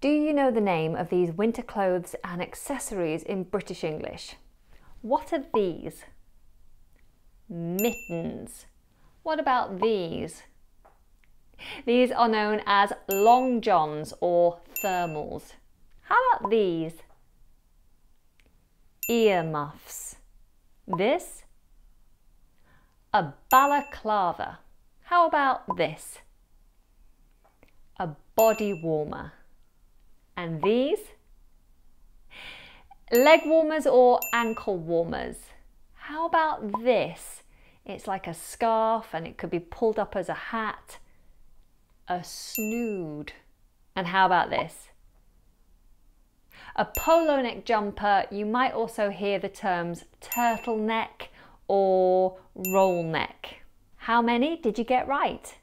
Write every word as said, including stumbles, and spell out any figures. Do you know the name of these winter clothes and accessories in British English? What are these? Mittens. What about these? These are known as long johns or thermals. How about these? Earmuffs. This? A balaclava. How about this? A body warmer. And these? Leg warmers or ankle warmers. How about this? It's like a scarf and it could be pulled up as a hat. A snood. And how about this? A polo neck jumper. You might also hear the terms turtleneck or roll neck. How many did you get right?